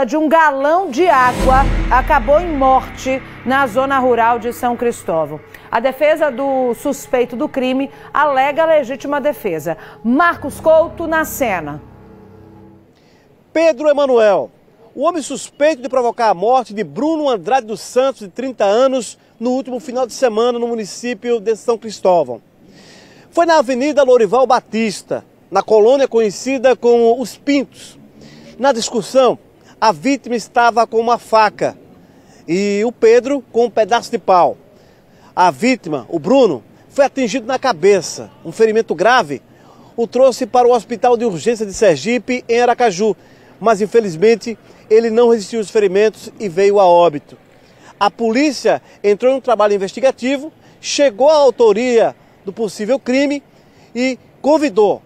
falta de um galão de água acabou em morte na zona rural de São Cristóvão. A defesa do suspeito do crime alega legítima defesa. Marcos Couto na cena. Pedro Emanuel, o homem suspeito de provocar a morte de Bruno Andrade dos Santos, de 30 anos, no último final de semana no município de São Cristóvão. Foi na Avenida Lorival Batista, na colônia conhecida como Os Pintos. Na discussão, a vítima estava com uma faca e o Pedro com um pedaço de pau. A vítima, o Bruno, foi atingido na cabeça. Um ferimento grave o trouxe para o Hospital de Urgência de Sergipe, em Aracaju, mas infelizmente ele não resistiu aos ferimentos e veio a óbito. A polícia entrou em um trabalho investigativo, chegou à autoria do possível crime e convidou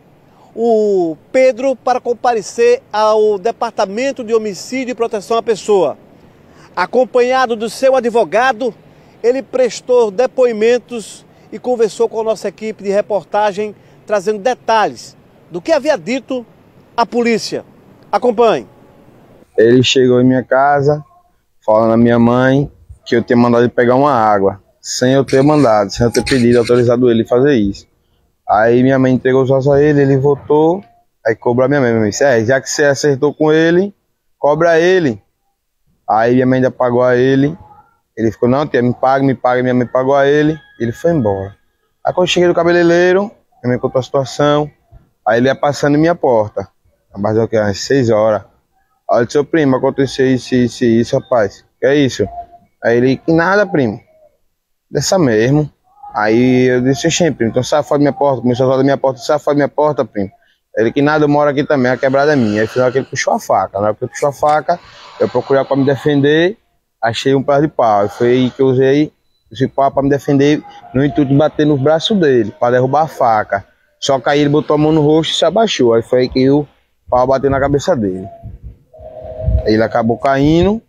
o Pedro para comparecer ao Departamento de Homicídio e Proteção à Pessoa. Acompanhado do seu advogado, ele prestou depoimentos e conversou com a nossa equipe de reportagem, trazendo detalhes do que havia dito à polícia. Acompanhe. Ele chegou em minha casa, falando à minha mãe que eu tinha mandado ele pegar uma água, sem eu ter mandado, sem eu ter pedido, autorizado ele fazer isso. Aí minha mãe entregou só a ele, ele voltou, aí cobrou a minha mãe. Minha mãe disse, já que você acertou com ele, cobra ele. Aí minha mãe ainda pagou a ele, ele ficou, não tia, me paga, minha mãe pagou a ele, ele foi embora. Aí quando eu cheguei do cabeleireiro, minha mãe contou a situação, aí ele ia passando em minha porta. Mas o que? Às 6 horas. Aí ele disse, ô primo, aconteceu isso, rapaz. Que é isso? Aí ele, que nada, primo. Dessa mesmo. Aí eu disse, xixi, primo, então sai fora da minha porta. Começou a falar da minha porta, sai fora da minha porta, primo. Aí ele, que nada, eu moro aqui também, a quebrada é minha. Aí final que ele puxou a faca. Na hora que ele puxou a faca, eu procurei para me defender, achei um pedaço de pau. E foi aí que eu usei esse pau para me defender, no intuito de bater no braço dele, para derrubar a faca. Só que aí ele botou a mão no rosto e se abaixou. Aí foi aí que eu... o pau bateu na cabeça dele. Ele acabou caindo.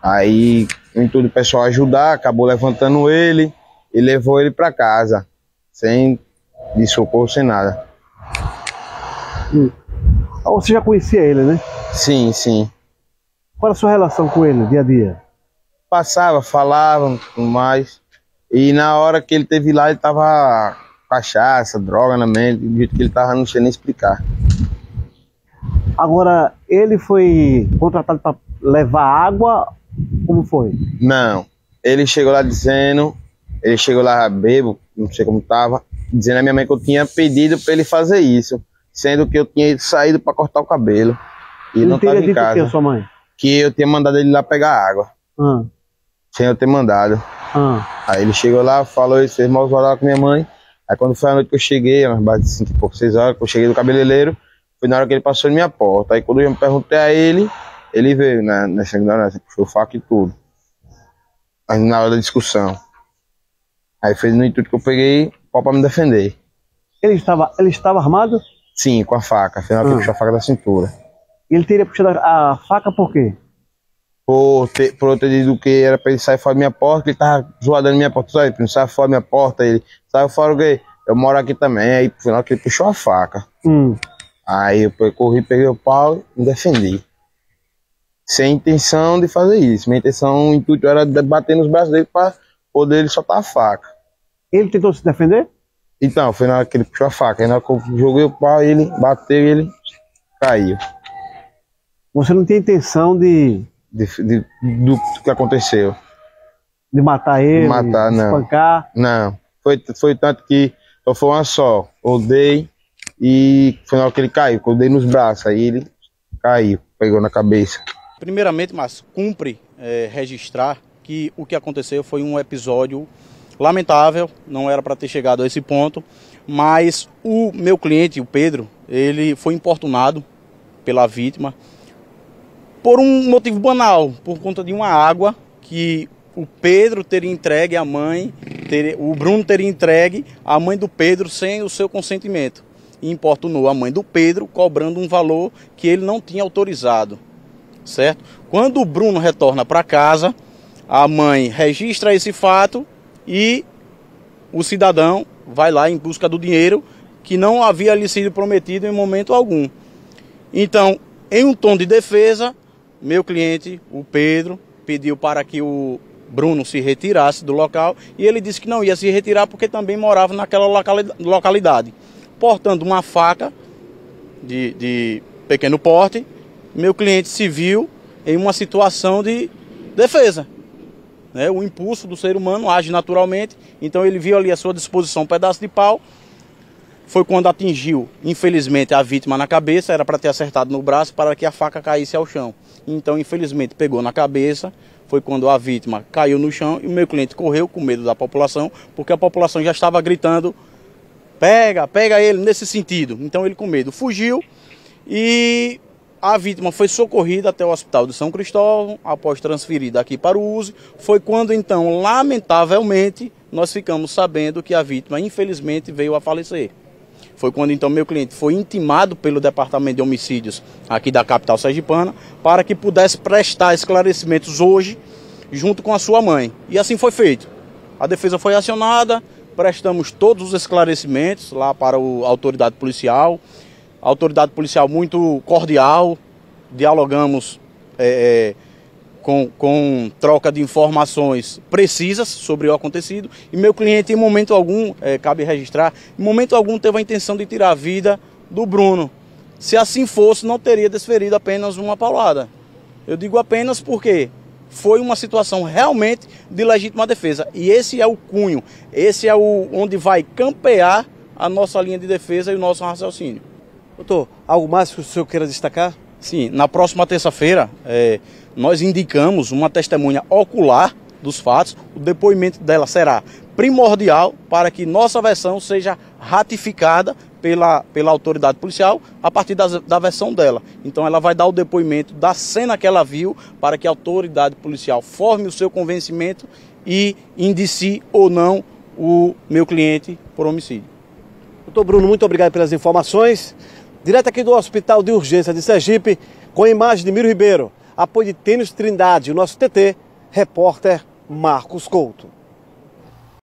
Aí, em tudo, o pessoal ajudar, acabou levantando ele e levou ele para casa, sem de socorro, sem nada. Você já conhecia ele, né? Sim, sim. Qual a sua relação com ele, dia a dia? Passava, falava, tudo mais. E na hora que ele esteve lá, ele tava cachaça, droga na mente, do jeito que ele tava, não sei nem explicar. Agora, ele foi contratado para levar água? Como foi? Não. Ele chegou lá dizendo, ele chegou lá bebo, não sei como estava, dizendo à minha mãe que eu tinha pedido para ele fazer isso, sendo que eu tinha saído para cortar o cabelo. E ele não estava em casa. Que, sua mãe? Que eu tinha mandado ele lá pegar água. Sem eu ter mandado. Aí ele chegou lá, falou isso, fez mal falar com minha mãe. Aí quando foi a noite que eu cheguei, umas base de 5 e pouco, 6 horas, que eu cheguei do cabeleireiro, foi na hora que ele passou na minha porta. Aí quando eu me perguntei a ele, ele veio nessa ignorância, puxou faca e tudo. Aí na hora da discussão. Aí fez no intuito que eu peguei o pau pra me defender. Ele estava armado? Sim, com a faca. Foi na hora que ele puxou a faca da cintura. E ele teria puxado a faca por quê? Por eu ter dito que era pra ele sair fora da minha porta, que ele tava zoadando na minha porta. Sabe, não sai fora da minha porta. Ele saiu fora o quê? Eu moro aqui também. Aí foi na hora que ele puxou a faca. Aí eu corri, peguei o pau e me defendi. Sem intenção de fazer isso. Minha intenção, o intuito era bater nos braços dele para poder ele soltar a faca. Ele tentou se defender? Então, foi na hora que ele puxou a faca. Aí na hora que eu joguei o pau, ele bateu e ele caiu. Você não tinha intenção do que aconteceu? De matar ele? De matar, não. Espancar? Não. Foi tanto que só foi uma só. Odeio. E foi na hora que ele caiu, que eu dei nos braços, aí ele caiu, pegou na cabeça. Primeiramente, Márcio, cumpre registrar que o que aconteceu foi um episódio lamentável, não era para ter chegado a esse ponto, mas o meu cliente, o Pedro, ele foi importunado pela vítima por um motivo banal, por conta de uma água que o Pedro teria entregue à mãe, o Bruno teria entregue à mãe do Pedro sem o seu consentimento. E importunou a mãe do Pedro, cobrando um valor que ele não tinha autorizado, certo? Quando o Bruno retorna para casa, a mãe registra esse fato e o cidadão vai lá em busca do dinheiro que não havia lhe sido prometido em momento algum. Então, em um tom de defesa, meu cliente, o Pedro, pediu para que o Bruno se retirasse do local e ele disse que não ia se retirar porque também morava naquela localidade. Portando uma faca de pequeno porte, meu cliente se viu em uma situação de defesa. O impulso do ser humano age naturalmente, então ele viu ali à sua disposição um pedaço de pau. Foi quando atingiu, infelizmente, a vítima na cabeça, era para ter acertado no braço para que a faca caísse ao chão. Então, infelizmente, pegou na cabeça, foi quando a vítima caiu no chão e o meu cliente correu com medo da população, porque a população já estava gritando, pega, pega ele, nesse sentido. Então ele com medo fugiu e a vítima foi socorrida até o Hospital de São Cristóvão, após transferida aqui para o USE. Foi quando, então, lamentavelmente, nós ficamos sabendo que a vítima, infelizmente, veio a falecer. Foi quando então meu cliente foi intimado pelo Departamento de Homicídios aqui da capital sergipana para que pudesse prestar esclarecimentos hoje junto com a sua mãe. E assim foi feito. A defesa foi acionada, prestamos todos os esclarecimentos lá para a autoridade policial. A autoridade policial muito cordial, dialogamos com troca de informações precisas sobre o acontecido, e meu cliente em momento algum, cabe registrar, em momento algum teve a intenção de tirar a vida do Bruno. Se assim fosse, não teria desferido apenas uma paulada. Eu digo apenas porque foi uma situação realmente de legítima defesa, e esse é o cunho, esse é o onde vai campear a nossa linha de defesa e o nosso raciocínio. Doutor, algo mais que o senhor queira destacar? Sim, na próxima terça-feira, nós indicamos uma testemunha ocular dos fatos. O depoimento dela será primordial para que nossa versão seja ratificada pela autoridade policial a partir da versão dela. Então ela vai dar o depoimento da cena que ela viu para que a autoridade policial forme o seu convencimento e indicie ou não o meu cliente por homicídio. Doutor Bruno, muito obrigado pelas informações. Direto aqui do Hospital de Urgência de Sergipe, com a imagem de Miro Ribeiro. Apoio de Tênis Trindade, o nosso TT, repórter Marcos Couto.